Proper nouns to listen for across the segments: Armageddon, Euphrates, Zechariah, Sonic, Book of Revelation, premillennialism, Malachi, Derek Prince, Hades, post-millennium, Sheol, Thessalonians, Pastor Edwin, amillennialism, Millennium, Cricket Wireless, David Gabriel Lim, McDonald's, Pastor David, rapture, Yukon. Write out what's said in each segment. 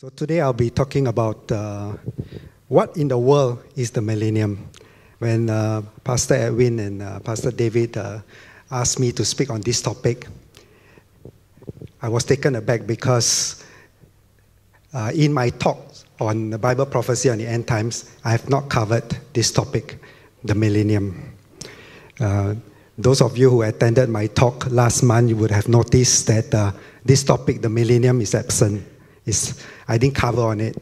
So today I'll be talking about what in the world is the millennium. When Pastor Edwin and Pastor David asked me to speak on this topic, I was taken aback because in my talks on the Bible prophecy on the end times, I have not covered this topic, the millennium. Those of you who attended my talk last month, you would have noticed that this topic, the millennium, is absent. I didn't cover on it.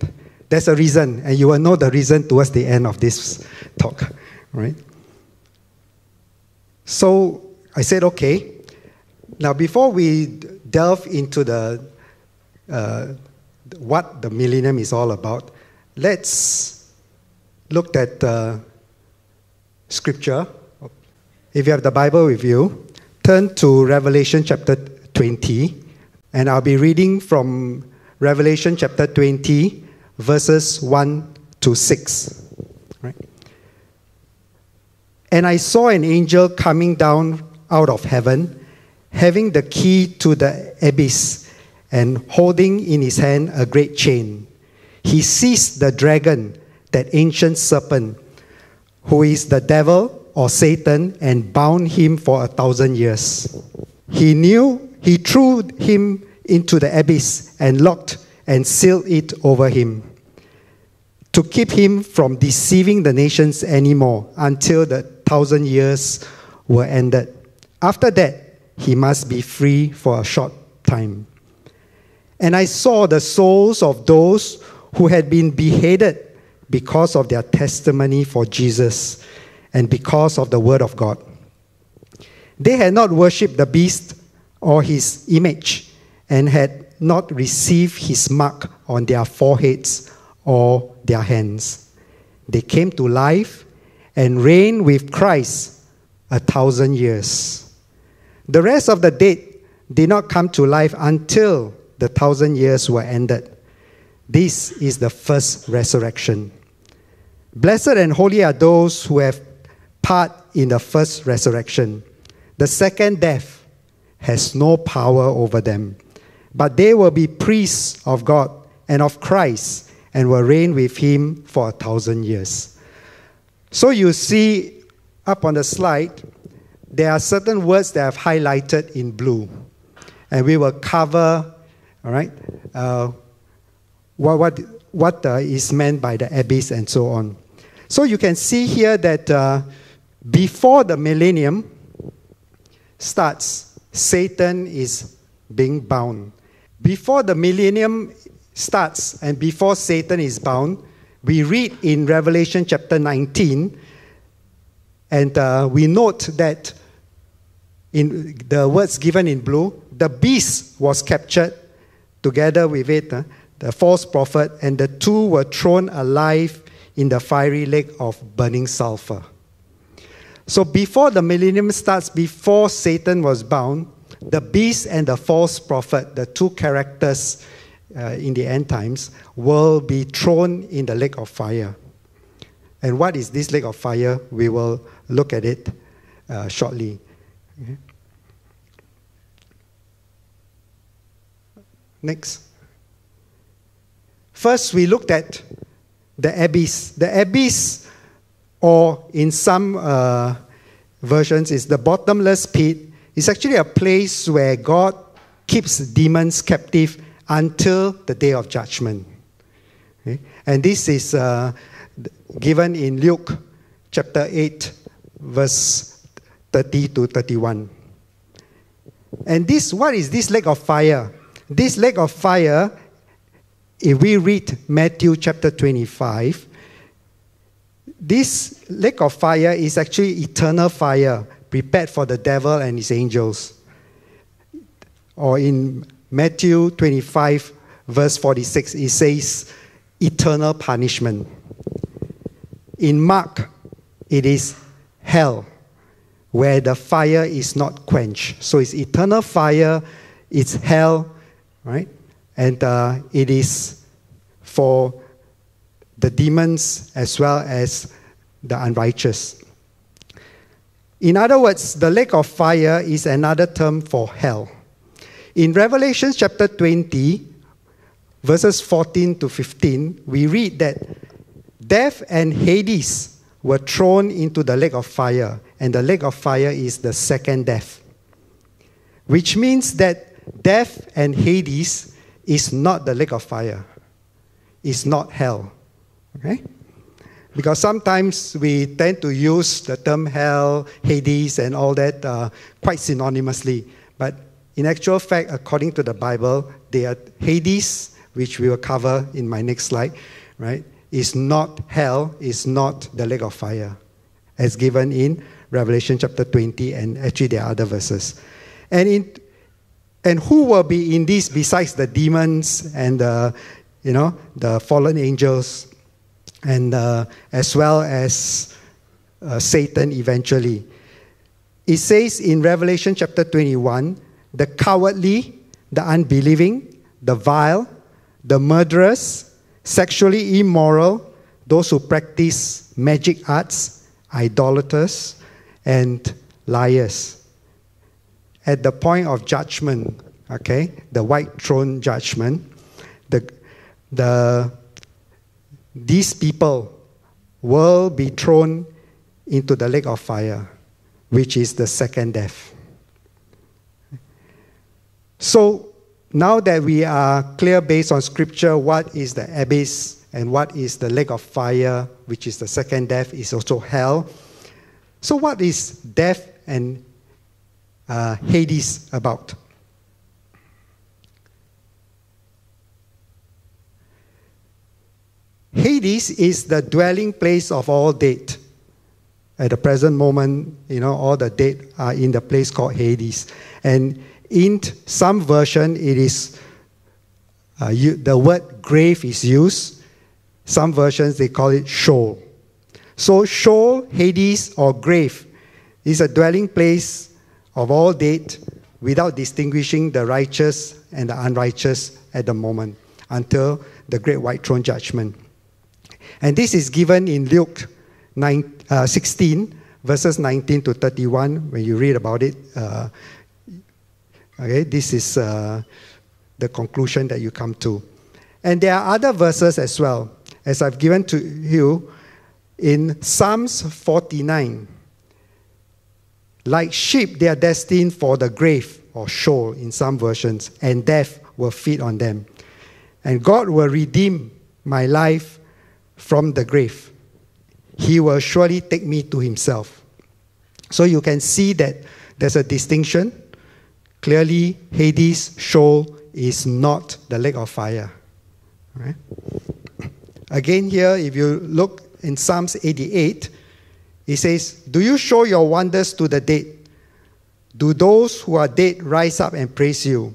There's a reason, and you will know the reason towards the end of this talk. Right? So I said, okay. Now before we delve into the what the millennium is all about, let's look at Scripture. If you have the Bible with you, turn to Revelation chapter 20, and I'll be reading from Revelation chapter 20, verses 1 to 6. Right? And I saw an angel coming down out of heaven, having the key to the abyss, and holding in his hand a great chain. He seized the dragon, that ancient serpent, who is the devil or Satan, and bound him for 1,000 years. He threw him into the abyss and locked and sealed it over him, to keep him from deceiving the nations anymore until the 1,000 years were ended. After that, he must be free for a short time. And I saw the souls of those who had been beheaded because of their testimony for Jesus and because of the word of God. They had not worshipped the beast or his image, and had not received his mark on their foreheads or their hands. They came to life and reigned with Christ 1,000 years. The rest of the dead did not come to life until the 1,000 years were ended. This is the first resurrection. Blessed and holy are those who have part in the first resurrection. The second death has no power over them, but they will be priests of God and of Christ, and will reign with him for 1,000 years. So you see up on the slide, there are certain words that I've highlighted in blue. And we will cover, all right, what is meant by the abyss and so on. So you can see here that before the millennium starts, Satan is being bound. Before the millennium starts and before Satan is bound, we read in Revelation chapter 19, and we note that in the words given in blue, the beast was captured together with it, the false prophet, and the two were thrown alive in the fiery lake of burning sulfur. So before the millennium starts, before Satan was bound, the beast and the false prophet, the two characters in the end times, will be thrown in the lake of fire. And what is this lake of fire? We will look at it shortly. Okay. Next. First, we looked at the abyss. The abyss, or in some versions, is the bottomless pit. It's actually a place where God keeps demons captive until the day of judgment. Okay? And this is given in Luke chapter 8, verse 30 to 31. And this, what is this lake of fire? This lake of fire, if we read Matthew chapter 25, this lake of fire is actually eternal fire, prepared for the devil and his angels. Or in Matthew 25, verse 46, it says, eternal punishment. In Mark, it is hell, where the fire is not quenched. So it's eternal fire, it's hell, right? And it is for the demons as well as the unrighteous. In other words, the lake of fire is another term for hell. In Revelation chapter 20, verses 14 to 15, we read that death and Hades were thrown into the lake of fire, and the lake of fire is the second death, which means that death and Hades is not the lake of fire. It's not hell. Okay? Because sometimes we tend to use the term hell, Hades, and all that quite synonymously. But in actual fact, according to the Bible, they are Hades, which we will cover in my next slide, right? Is not hell, is not the lake of fire, as given in Revelation chapter 20, and actually there are other verses. And who will be in this besides the demons and the fallen angels, and as well as Satan eventually? It says in Revelation chapter 21, the cowardly, the unbelieving, the vile, the murderers, sexually immoral, those who practice magic arts, idolaters, and liars. At the point of judgment, okay, the white throne judgment, these people will be thrown into the lake of fire, which is the second death. So now that we are clear based on Scripture what is the abyss and what is the lake of fire, which is the second death, is also hell. So what is death and Hades about? Hades is the dwelling place of all dead. At the present moment, all the dead are in the place called Hades. And in some version, it is the word grave is used. Some versions, they call it Sheol. So Sheol, Hades, or grave is a dwelling place of all dead without distinguishing the righteous and the unrighteous at the moment until the Great White Throne Judgment. And this is given in Luke 16, verses 19 to 31, when you read about it. Okay, this is the conclusion that you come to. And there are other verses as well, as I've given to you in Psalms 49. Like sheep, they are destined for the grave, or Sheol in some versions, and death will feed on them. And God will redeem my life from the grave. He will surely take me to himself. So you can see that there's a distinction. Clearly, Hades, Sheol, is not the lake of fire. Right? Again here, if you look in Psalms 88, it says, do you show your wonders to the dead? Do those who are dead rise up and praise you?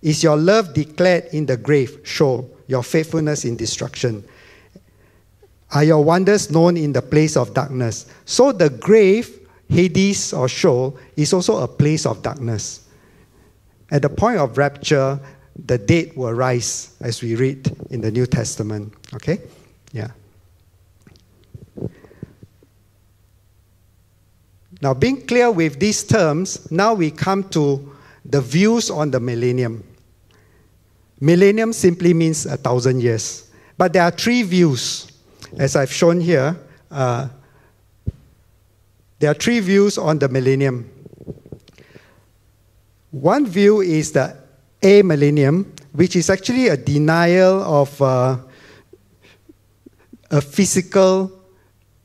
Is your love declared in the grave, Sheol, your faithfulness in destruction? Are your wonders known in the place of darkness? So the grave, Hades or Sheol, is also a place of darkness. At the point of rapture, the dead will rise, as we read in the New Testament. Okay? Yeah. Now, being clear with these terms, now we come to the views on the millennium. Millennium simply means 1,000 years. But there are three views, as I've shown here. There are three views on the millennium. One view is the amillennium, which is actually a denial of a physical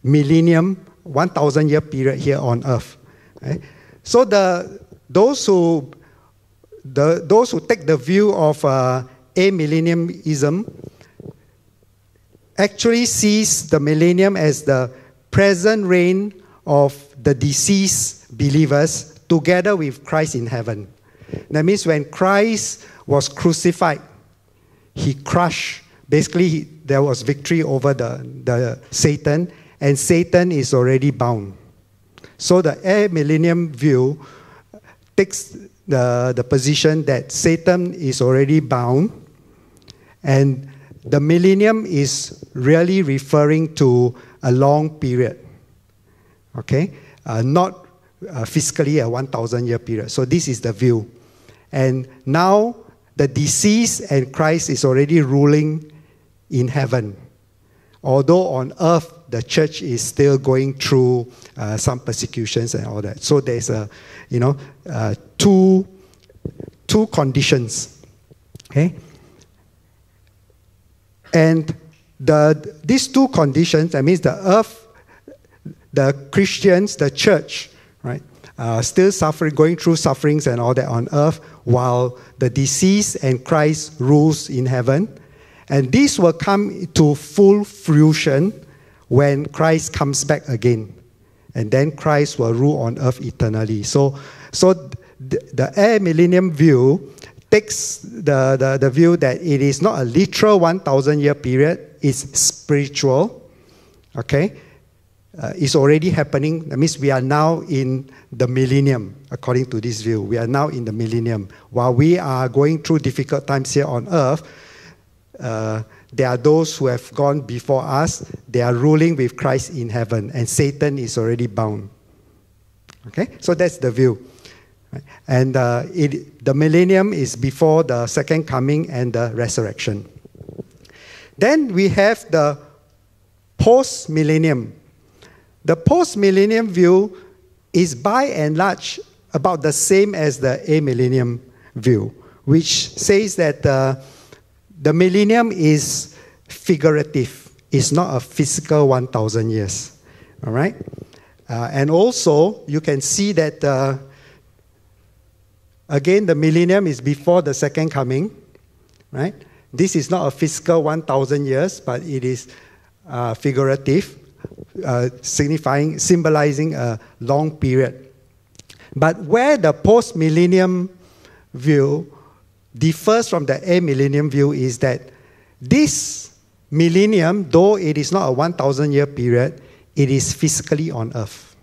millennium, 1,000-year period here on Earth. Right? So those who take the view of amillennialism actually sees the millennium as the present reign of the deceased believers together with Christ in heaven. That means when Christ was crucified, he crushed. Basically, there was victory over the Satan, and Satan is already bound. So the amillennium view takes the position that Satan is already bound, and the millennium is really referring to a long period. Okay? Not physically a 1,000-year period. So this is the view. And now the deceased and Christ is already ruling in heaven. Although on earth, the church is still going through some persecutions and all that. So there's a, you know, two conditions. Okay? And these two conditions, that means the earth, the Christians, the church, right, still suffering, going through sufferings and all that on earth, while the deceased and Christ rules in heaven. And this will come to full fruition when Christ comes back again. And then Christ will rule on earth eternally. So the Air Millennium view takes the view that it is not a literal 1,000-year period, it's spiritual. Okay? It's already happening. That means we are now in the millennium, according to this view. We are now in the millennium. While we are going through difficult times here on earth, there are those who have gone before us. They are ruling with Christ in heaven, and Satan is already bound. Okay? So that's the view. Right? And the millennium is before the second coming and the resurrection. Then we have the post-millennium. The post-millennium view is by and large about the same as the amillennium view, which says that the millennium is figurative. It's not a physical 1,000 years. All right? And also, you can see that, again, the millennium is before the second coming. Right? This is not a physical 1,000 years, but it is figurative, symbolizing a long period. But where the post-millennium view differs from the amillennium view is that this millennium, though it is not a 1,000-year period, it is physically on earth.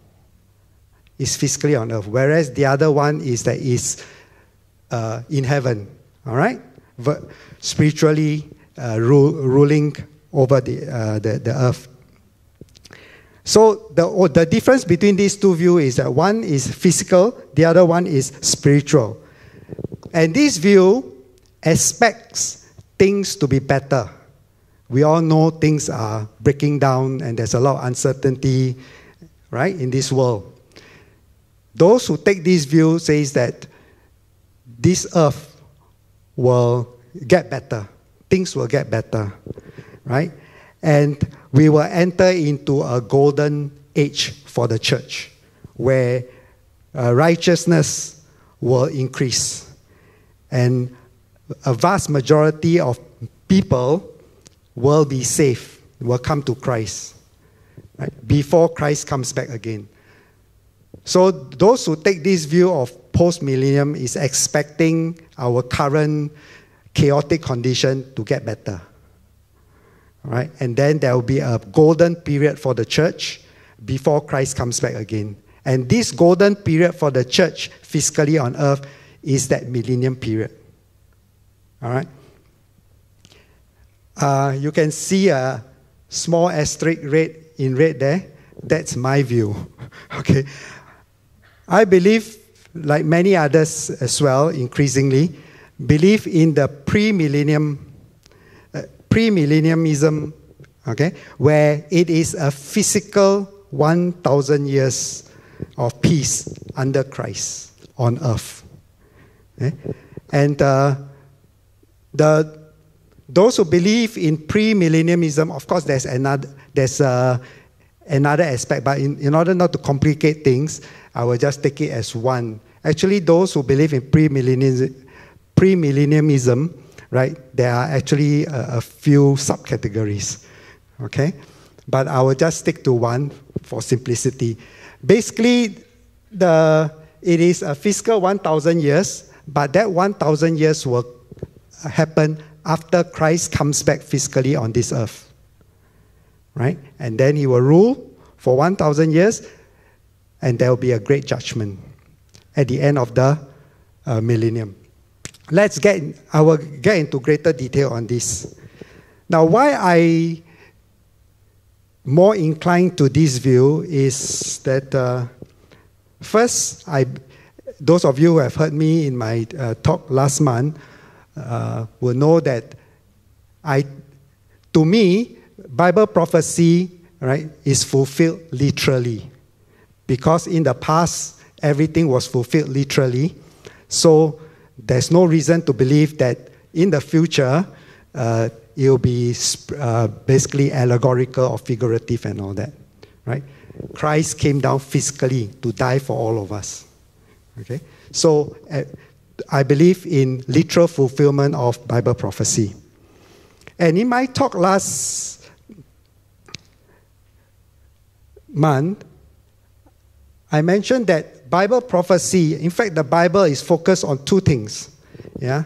It's physically on earth, whereas the other one is that it's in heaven, all right? Spiritually ruling over the earth. So the difference between these two views is that one is physical, the other one is spiritual. And this view expects things to be better. We all know things are breaking down and there's a lot of uncertainty, right, in this world. Those who take this view say that this earth will get better. Things will get better, right? And we will enter into a golden age for the church where righteousness will increase. And a vast majority of people will be saved, will come to Christ, right, before Christ comes back again. So those who take this view of post-millennium is expecting our current chaotic condition to get better. Right? And then there will be a golden period for the church before Christ comes back again. And this golden period for the church physically on earth is that millennium period. All right? You can see a small asterisk in red there. That's my view. Okay? I believe, like many others as well, increasingly, believe in the pre-millennialism, okay, where it is a physical 1,000 years of peace under Christ on earth. Okay. And those who believe in pre-millennialism, of course, there's another aspect. But in order not to complicate things, I will just take it as one. Actually, those who believe in pre-millennialism, right? There are actually a few subcategories. Okay, but I will just stick to one for simplicity. Basically, it is a physical 1,000 years. But that 1,000 years will happen after Christ comes back physically on this earth. Right? And then he will rule for 1,000 years, and there will be a great judgment at the end of the millennium. I will get into greater detail on this. Now, why I'm more inclined to this view is that, first, those of you who have heard me in my talk last month, will know that to me, Bible prophecy, right, is fulfilled literally. Because in the past, everything was fulfilled literally. So there's no reason to believe that in the future, it will be basically allegorical or figurative and all that, right? Christ came down physically to die for all of us, okay? So I believe in literal fulfillment of Bible prophecy. And in my talk last month, I mentioned that Bible prophecy, in fact, the Bible is focused on two things, yeah?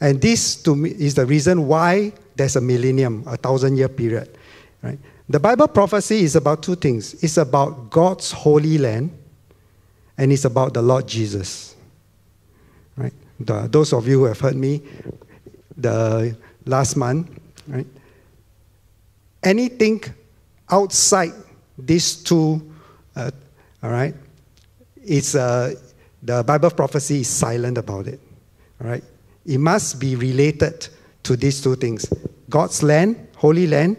And this, to me, is the reason why there's a millennium, a 1,000-year period, right? The Bible prophecy is about two things. It's about God's holy land, and it's about the Lord Jesus, right? Those of you who have heard me the last month, right? Anything outside these two, all right, it's the Bible prophecy is silent about it, all right? It must be related to these two things, God's land, holy land,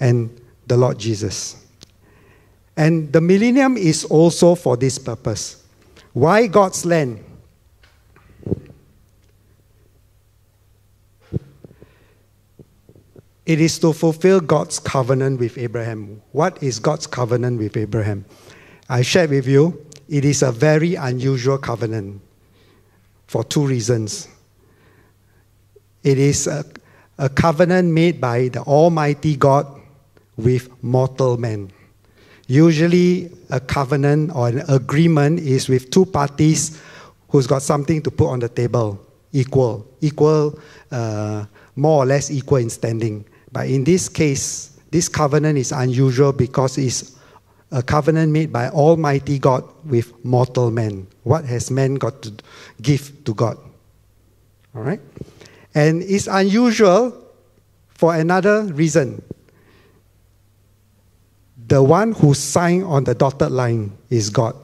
and the Lord Jesus. And the millennium is also for this purpose. Why God's land? It is to fulfill God's covenant with Abraham. What is God's covenant with Abraham? I shared with you, it is a very unusual covenant for two reasons. It is a covenant made by the Almighty God with mortal men. Usually, a covenant or an agreement is with two parties who's got something to put on the table, more or less equal in standing. But in this case, this covenant is unusual because it's a covenant made by Almighty God with mortal men. What has man got to give to God? All right? And it's unusual for another reason. The one who signed on the dotted line is God.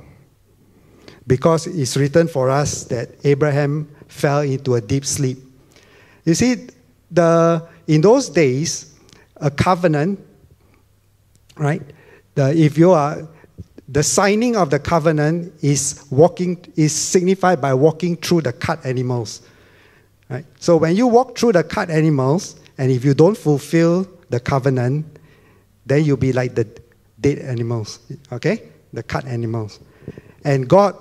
Because it's written for us that Abraham fell into a deep sleep. You see, in those days, a covenant, right? The signing of the covenant is signified by walking through the cut animals. Right? So when you walk through the cut animals, and if you don't fulfill the covenant, then you'll be like the dead animals, okay? The cut animals. And God,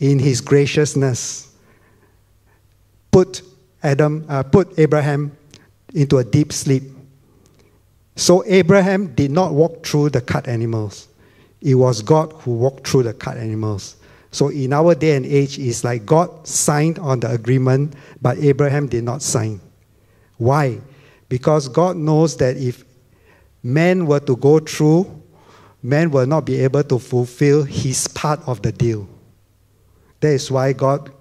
in His graciousness, put Abraham into a deep sleep. So Abraham did not walk through the cut animals. It was God who walked through the cut animals. So in our day and age, it's like God signed on the agreement, but Abraham did not sign. Why? Because God knows that if men were to go through, men will not be able to fulfill his part of the deal. That is why God,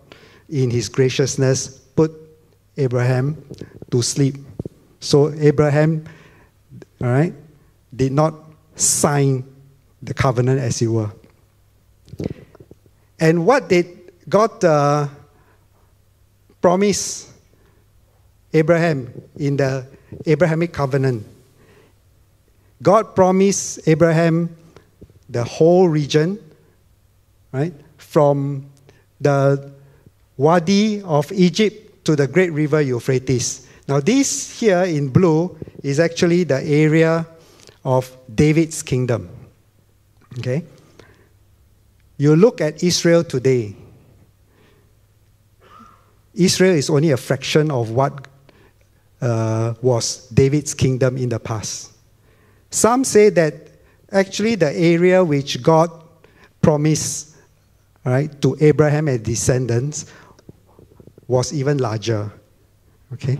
in His graciousness, put Abraham to sleep. So Abraham, all right, did not sign the covenant, as it were. And what did God promise Abraham in the Abrahamic covenant? God promised Abraham the whole region, right? From the Wadi of Egypt to the great river Euphrates. Now this here in blue is actually the area of David's kingdom, okay? You look at Israel today. Israel is only a fraction of what was David's kingdom in the past. Some say that actually the area which God promised, right, to Abraham and descendants was even larger, okay?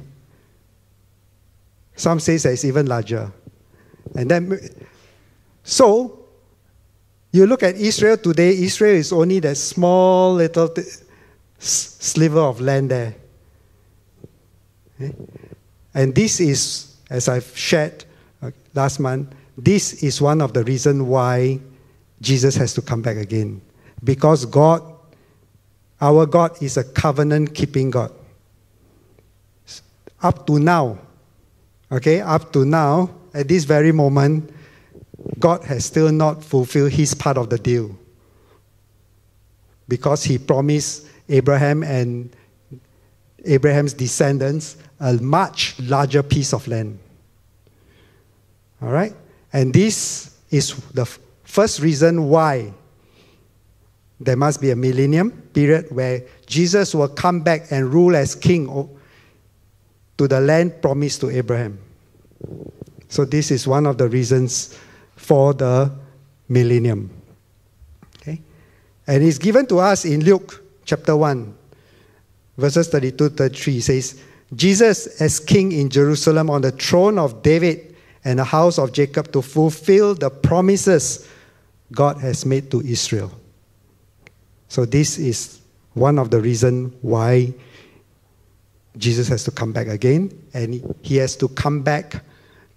Some say that it's even larger. And then, so, you look at Israel today, Israel is only that small little sliver of land there. Okay? And this is, as I've shared last month, this is one of the reasons why Jesus has to come back again. Because God, our God, is a covenant-keeping God. up to now, okay, up to now, at this very moment, God has still not fulfilled his part of the deal. Because he promised Abraham and Abraham's descendants a much larger piece of land. All right? And this is the first reason why there must be a millennium period where Jesus will come back and rule as king to the land promised to Abraham. So this is one of the reasons for the millennium. Okay? And it's given to us in Luke chapter 1, verses 32-33. It says, Jesus as king in Jerusalem on the throne of David and the house of Jacob to fulfill the promises God has made to Israel. So this is one of the reasons why Jesus has to come back again, and he has to come back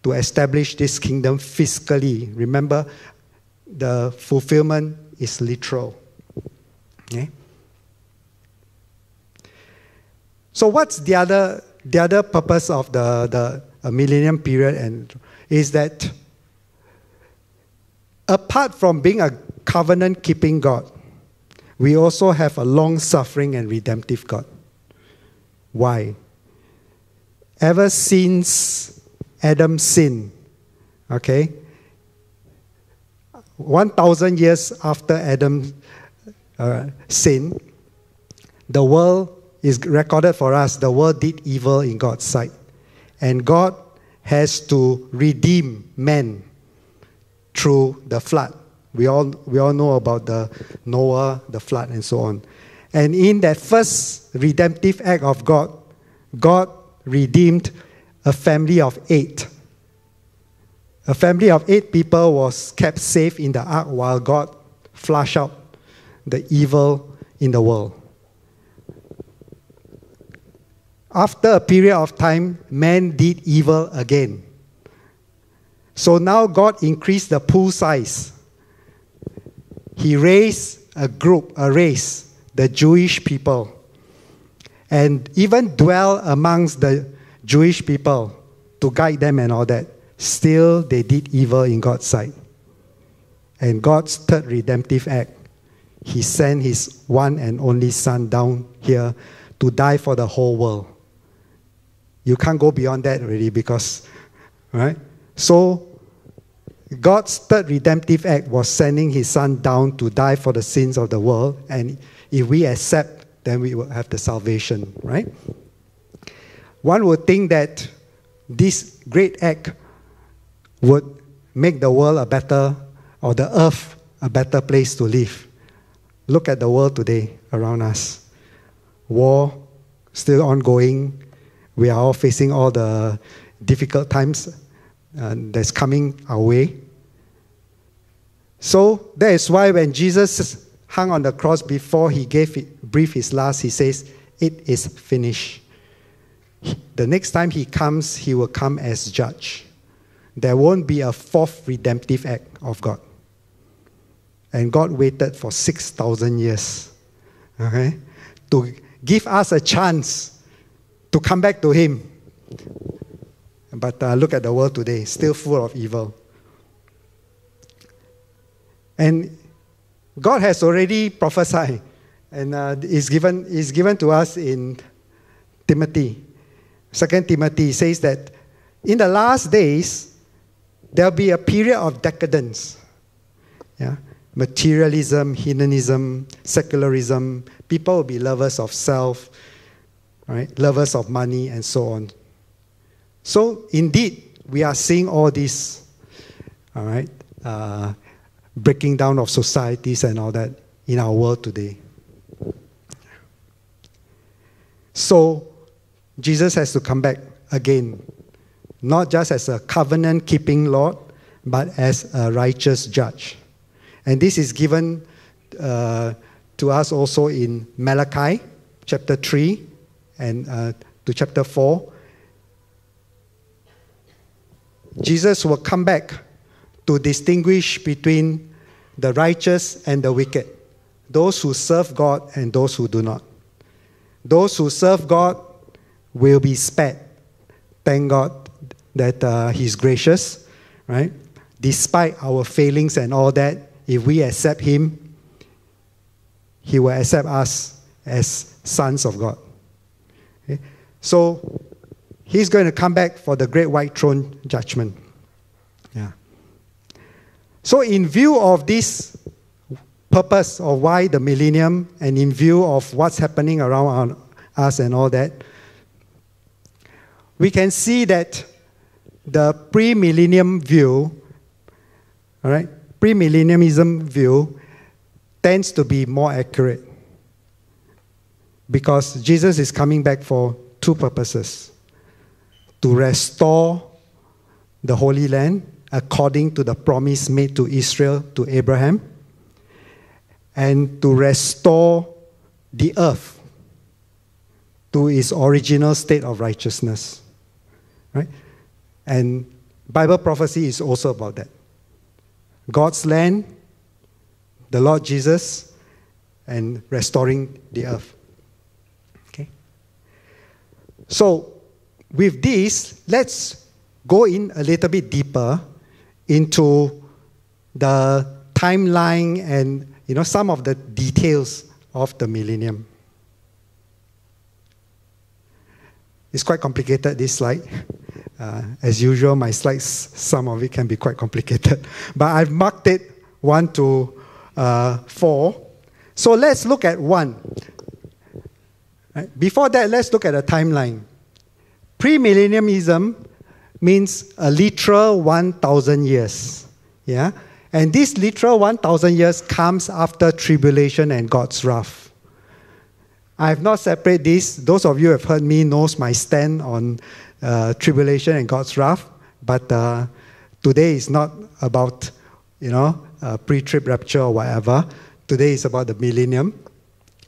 to establish this kingdom physically. Remember, the fulfillment is literal. Okay? So what's the other purpose of the millennium period, and is that apart from being a covenant-keeping God, we also have a long-suffering and redemptive God. Why? Ever since Adam sinned, okay, 1,000 years after Adam sinned, the world is recorded for us, the world did evil in God's sight. And God has to redeem man through the flood. We all know about the Noah, the flood, and so on. And in that first redemptive act of God, God redeemed a family of 8. A family of 8 people was kept safe in the ark while God flushed out the evil in the world. After a period of time, man did evil again. So now God increased the pool size. He raised a group, a race, the Jewish people, and even dwell amongst the Jewish people to guide them and all that. Still, they did evil in God's sight. And God's third redemptive act, he sent his one and only son down here to die for the whole world. You can't go beyond that already because, right? So, God's third redemptive act was sending his son down to die for the sins of the world. And if we accept, then we will have the salvation, right? One would think that this great act would make the world a better, or the earth a better place to live. Look at the world today around us. War still ongoing. We are all facing all the difficult times that's coming our way. So that is why when Jesus hung on the cross, before he breathed his last, he says, "It is finished." The next time he comes, he will come as judge. There won't be a fourth redemptive act of God. And God waited for 6,000 years, okay, to give us a chance to come back to him. But look at the world today, still full of evil. And God has already prophesied, and is given to us in Timothy. 2 Timothy says that in the last days, there will be a period of decadence. Yeah? Materialism, hedonism, secularism. People will be lovers of self, right? Lovers of money, and so on. So, indeed, we are seeing all this, all right, breaking down of societies and all that in our world today. So, Jesus has to come back again, not just as a covenant-keeping Lord, but as a righteous judge. And this is given to us also in Malachi chapter 3 and to chapter 4. Jesus will come back to distinguish between the righteous and the wicked, those who serve God and those who do not. Those who serve God will be spared Thank God that He's gracious, right? Despite our failings and all that, if we accept Him, He will accept us as sons of God. Okay? So He's going to come back for the great white throne judgment. Yeah. So in view of this purpose of why the millennium, and in view of what's happening around us and all that, we can see that the pre-millennium view, all right, pre-millennialism view tends to be more accurate, because Jesus is coming back for two purposes: to restore the Holy Land according to the promise made to Israel, to Abraham, and to restore the earth to its original state of righteousness, right? And Bible prophecy is also about that. God's land, the Lord Jesus, and restoring the earth. Okay. So, with this, let's go in a little bit deeper into the timeline and, you know, some of the details of the millennium. It's quite complicated, this slide. As usual, my slides, some of it can be quite complicated. But I've marked it 1 to 4. So let's look at 1. Right? Before that, let's look at a timeline. Premillennialism means a literal 1,000 years. Yeah? And this literal 1,000 years comes after tribulation and God's wrath. I have not separated this. Those of you who have heard me knows my stand on tribulation and God's wrath. But today is not about, you know, pre-trib rapture or whatever. Today is about the millennium.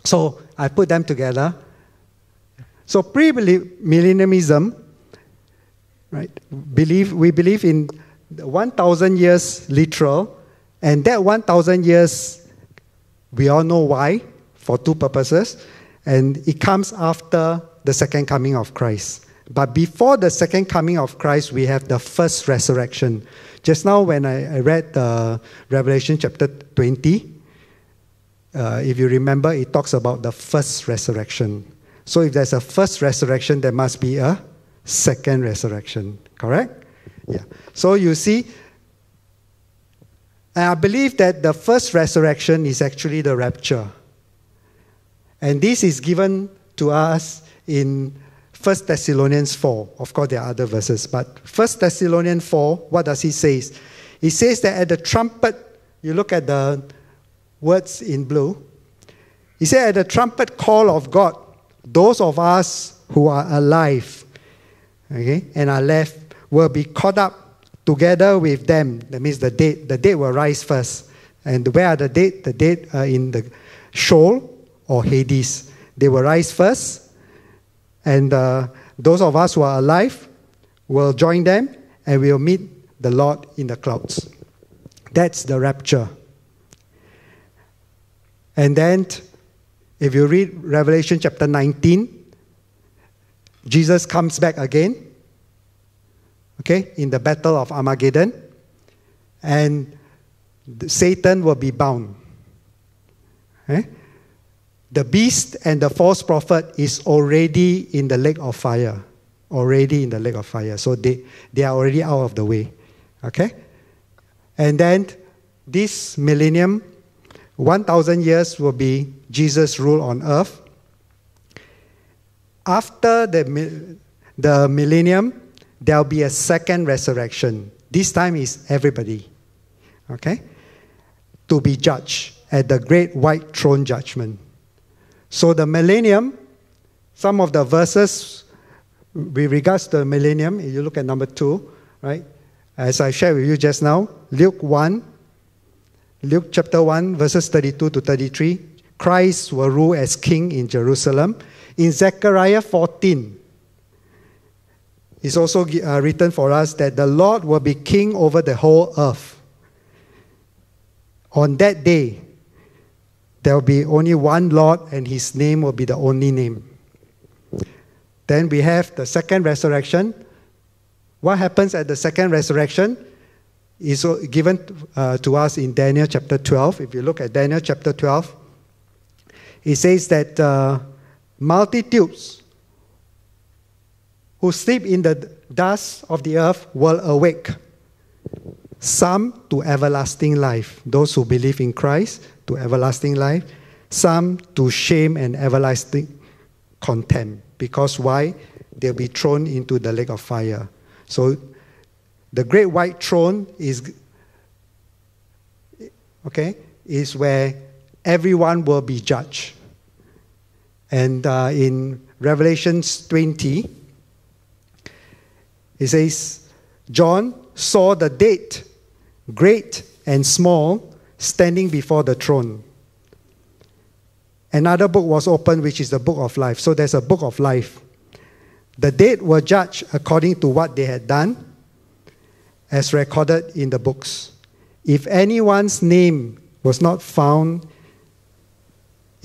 So I put them together. So pre-millennialism, right? We believe in 1,000 years literal, and that 1,000 years, we all know why, for two purposes. And it comes after the second coming of Christ. But before the second coming of Christ, we have the first resurrection. Just now when I read Revelation chapter 20, if you remember, it talks about the first resurrection. So if there's a first resurrection, there must be a second resurrection. Correct? Yeah. So you see, I believe that the first resurrection is actually the rapture. And this is given to us in 1 Thessalonians 4. Of course, there are other verses, but 1 Thessalonians 4, what does he say? He says that at the trumpet, you look at the words in blue, he said, at the trumpet call of God, those of us who are alive, okay, and are left will be caught up together with them. That means the dead. The dead will rise first. And where are the dead? The dead are in the shoal, or Hades. They will rise first, and those of us who are alive will join them, and we will meet the Lord in the clouds. That's the rapture. And then, if you read Revelation chapter 19, Jesus comes back again, okay, in the battle of Armageddon, and Satan will be bound. Okay? The beast and the false prophet is already in the lake of fire. Already in the lake of fire. So they are already out of the way. Okay? And then this millennium, 1,000 years will be Jesus' rule on earth. After the millennium, there will be a second resurrection. This time is everybody. Okay? To be judged at the great white throne judgment. So the millennium, some of the verses with regards to the millennium, if you look at number 2, right? As I shared with you just now, Luke chapter 1, verses 32 to 33, Christ will rule as king in Jerusalem. In Zechariah 14, it's also written for us that the Lord will be king over the whole earth. On that day, there will be only one Lord, and His name will be the only name. Then we have the second resurrection, What happens at the second resurrection is given to us in Daniel chapter 12. If you look at Daniel chapter 12, it says that multitudes who sleep in the dust of the earth will awake, some to everlasting life, those who believe in Christ to everlasting life, some to shame and everlasting contempt. Because why? They'll be thrown into the lake of fire. So the great white throne is where everyone will be judged. And in Revelation 20, it says, John saw the dead, great and small, standing before the throne. Another book was opened, which is the book of life. So there's a book of life. The dead were judged according to what they had done, as recorded in the books. If anyone's name was not found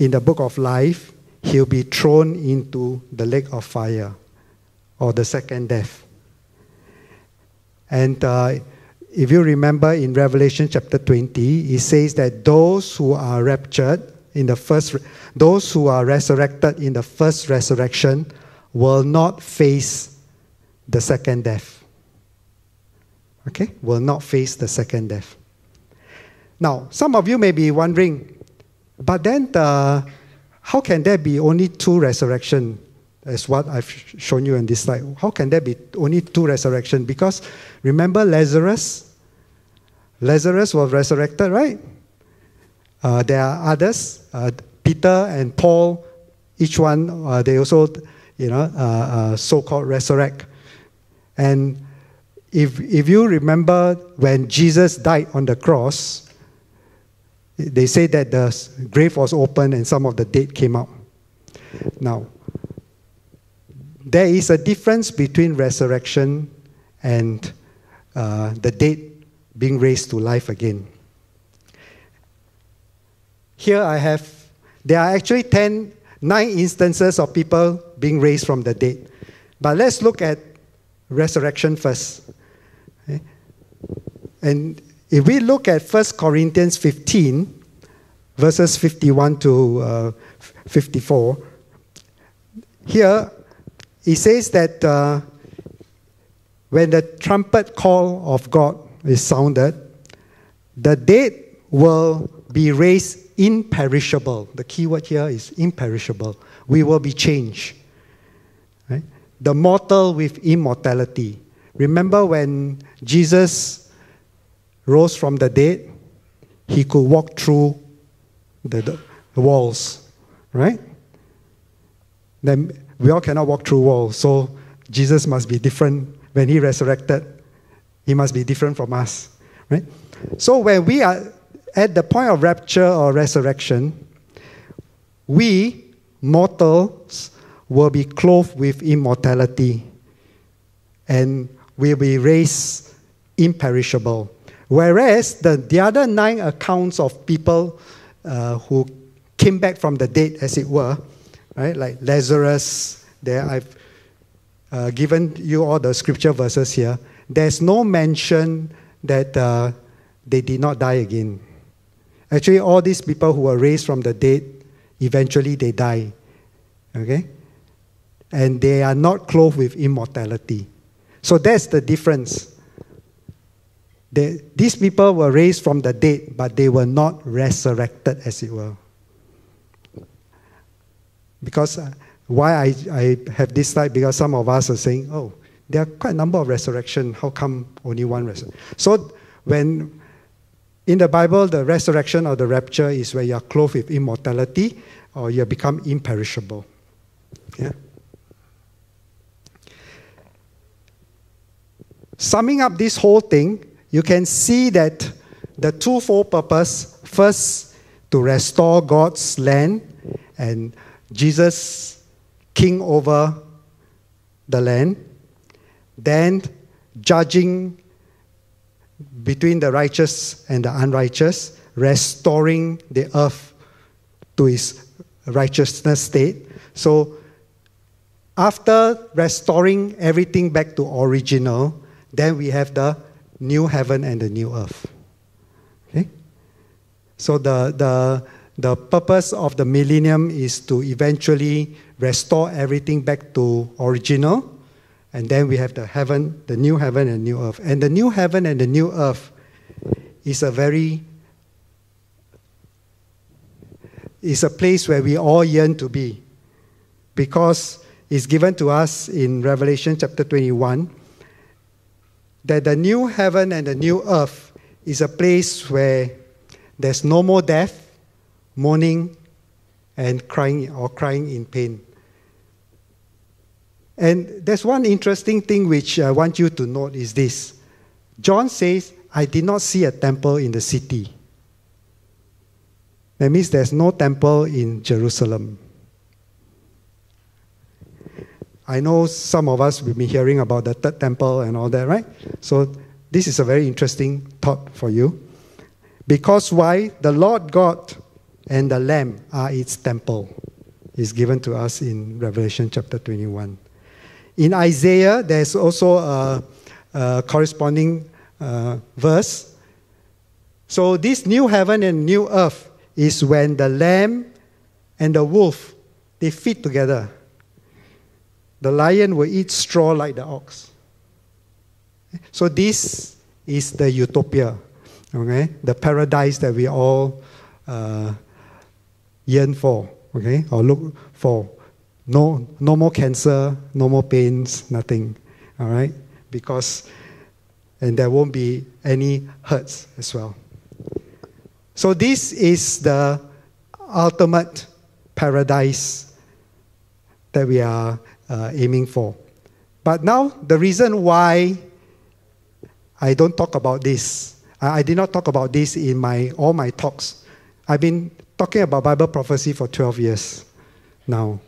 in the book of life, he'll be thrown into the lake of fire, or the second death. And if you remember in Revelation chapter 20, it says that those who are raptured in the first, those who are resurrected in the first resurrection will not face the second death. Okay, will not face the second death. Now, some of you may be wondering, but then how can there be only two resurrections, as what I've shown you in this slide? How can there be only two resurrections? Because remember Lazarus was resurrected, right? There are others, Peter and Paul, each one, they also, so-called resurrect. And If you remember when Jesus died on the cross, they say that the grave was open and some of the dead came out. Now, there is a difference between resurrection and the dead being raised to life again. Here there are actually 9 instances of people being raised from the dead. But let's look at resurrection first. Okay. And if we look at 1 Corinthians 15, verses 51 to 54, here it says that when the trumpet call of God is sounded, the dead will be raised imperishable. The key word here is imperishable. We will be changed. Right? The mortal with immortality. Remember when Jesus rose from the dead, he could walk through the walls, right? Then we all cannot walk through walls, so Jesus must be different. When he resurrected, he must be different from us, right? So when we are at the point of rapture or resurrection, we mortals will be clothed with immortality, and will be raised imperishable. Whereas the other 9 accounts of people who came back from the dead, as it were, right, like Lazarus, there I've given you all the scripture verses here, there's no mention that they did not die again. Actually, all these people who were raised from the dead, eventually they die. Okay? And they are not clothed with immortality. So that's the difference. These people were raised from the dead, but they were not resurrected, as it were. Because why I have this slide, because some of us are saying, oh, there are quite a number of resurrections. How come only one resurrection? So when in the Bible, the resurrection or the rapture is where you are clothed with immortality, or you become imperishable. Yeah. Summing up this whole thing, you can see that the twofold purpose, first, to restore God's land and Jesus king over the land, then judging between the righteous and the unrighteous, restoring the earth to its righteousness state. So after restoring everything back to original, Then we have the new heaven and the new earth. Okay? So the purpose of the millennium is to eventually restore everything back to original. And then we have the heaven, the new heaven and new earth. And the new heaven and the new earth is a place where we all yearn to be, because it's given to us in Revelation chapter 21 that the new heaven and the new earth is a place where there's no more death, mourning, and crying in pain. And there's one interesting thing which I want you to note is this. John says, I did not see a temple in the city. That means there's no temple in Jerusalem. I know some of us will be hearing about the third temple and all that, right? So this is a very interesting thought for you. Because why? The Lord God and the Lamb are its temple. It's given to us in Revelation chapter 21. In Isaiah, there's also a corresponding verse. So this new heaven and new earth is when the lamb and the wolf, they feed together. The lion will eat straw like the ox. So this is the utopia, okay? The paradise that we all yearn for, okay? Or look for. No more cancer, no more pains, nothing, all right? Because, and there won't be any hurts as well. So this is the ultimate paradise that we are aiming for. But now, the reason why I don't talk about this, I did not talk about this in all my talks. I've been talking about Bible prophecy for 12 years now.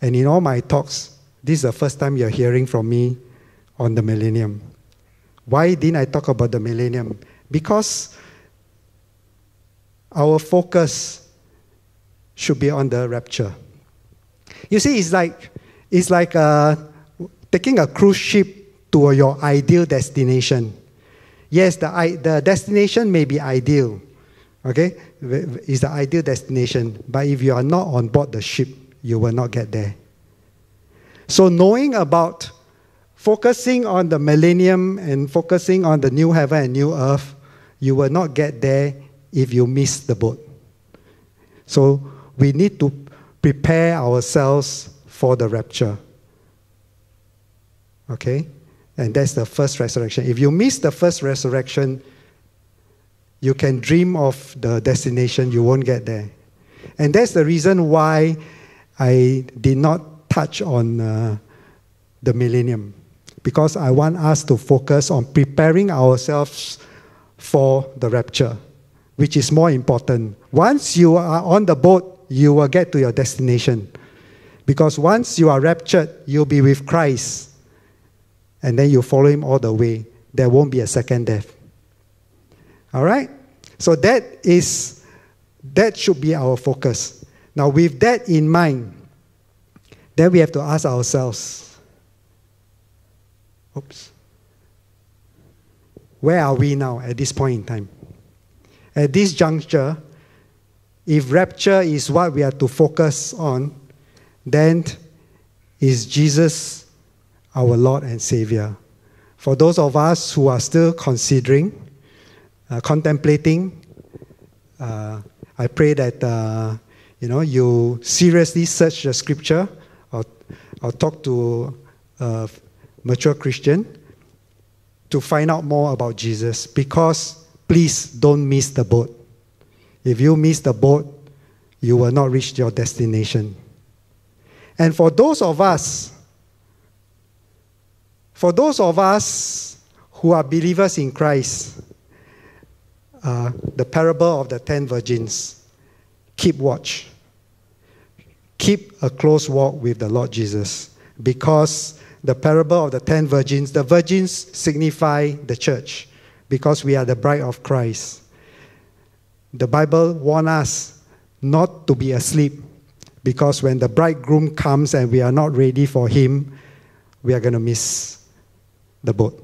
And in all my talks, this is the first time you're hearing from me on the millennium. Why didn't I talk about the millennium? Because our focus should be on the rapture. You see, it's like taking a cruise ship to your ideal destination. Yes, the destination may be ideal, okay? It's the ideal destination, but if you are not on board the ship, you will not get there. So knowing about focusing on the millennium and focusing on the new heaven and new earth, you will not get there if you miss the boat. So we need to prepare ourselves for the rapture. Okay? And that's the first resurrection. If you miss the first resurrection, you can dream of the destination, you won't get there. And that's the reason why I did not touch on the millennium, because I want us to focus on preparing ourselves for the rapture, which is more important. Once you are on the boat, you will get to your destination. Because once you are raptured, you'll be with Christ. And then you follow him all the way. There won't be a second death. All right? So that should be our focus. Now with that in mind, then we have to ask ourselves, oops, where are we now at this point in time? At this juncture, if rapture is what we are to focus on, then is Jesus our Lord and Savior. For those of us who are still considering, contemplating, I pray that you seriously search the scripture or talk to a mature Christian to find out more about Jesus, because please don't miss the boat. If you miss the boat, you will not reach your destination. And for those of us who are believers in Christ, the parable of the 10 virgins, keep watch. Keep a close walk with the Lord Jesus, because the parable of the 10 virgins, the virgins signify the church, because we are the bride of Christ. The Bible warns us not to be asleep, because when the bridegroom comes and we are not ready for him, we are going to miss the boat.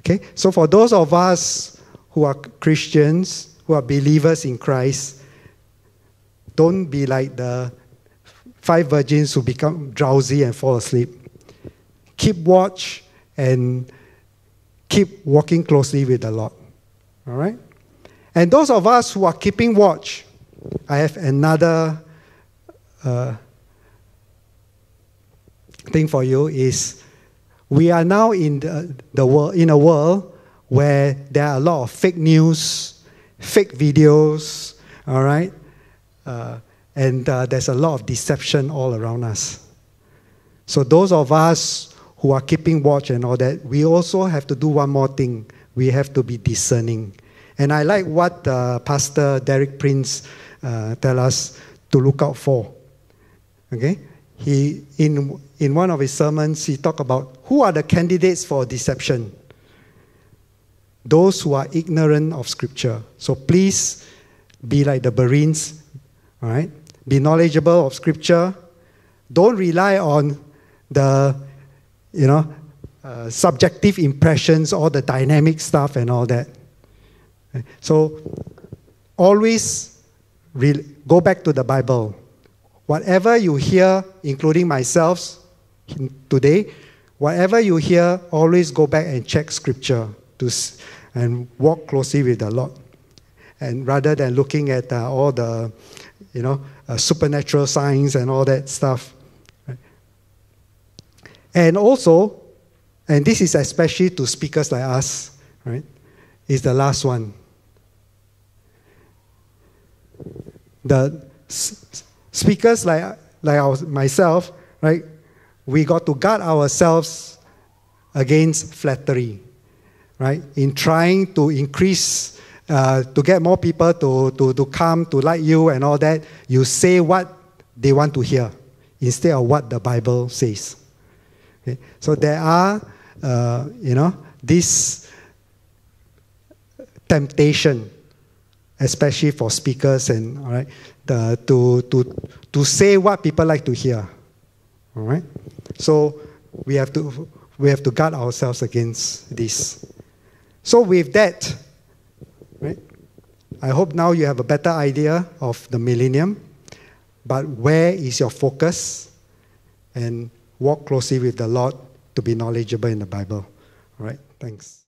Okay? So for those of us who are Christians, who are believers in Christ, don't be like the 5 virgins who become drowsy and fall asleep. Keep watch and keep walking closely with the Lord. All right? And those of us who are keeping watch, I have another thing for you is we are now in the world, in a world where there are a lot of fake news, fake videos, all right? And there's a lot of deception all around us. So those of us who are keeping watch and all that, we also have to do one more thing. We have to be discerning. And I like what Pastor Derek Prince tells us to look out for. Okay, he in one of his sermons he talked about who are the candidates for deception. Those who are ignorant of Scripture. So please be like the Bereans, all right? Be knowledgeable of Scripture. Don't rely on the subjective impressions or the dynamic stuff and all that. So, always go back to the Bible. Whatever you hear, including myself today, whatever you hear, always go back and check Scripture and walk closely with the Lord. And rather than looking at all the, supernatural signs and all that stuff. Right? And also, and this is especially to speakers like us, right? Is the last one. The speakers like myself, right? We got to guard ourselves against flattery, right? In trying to increase, to get more people to come to like you and all that, you say what they want to hear instead of what the Bible says. Okay? So there are, this temptation, especially for speakers and all right, to say what people like to hear. All right, so we have to guard ourselves against this. So with that, right, I hope now you have a better idea of the millennium, but where is your focus? And walk closely with the Lord to be knowledgeable in the Bible. All right, thanks.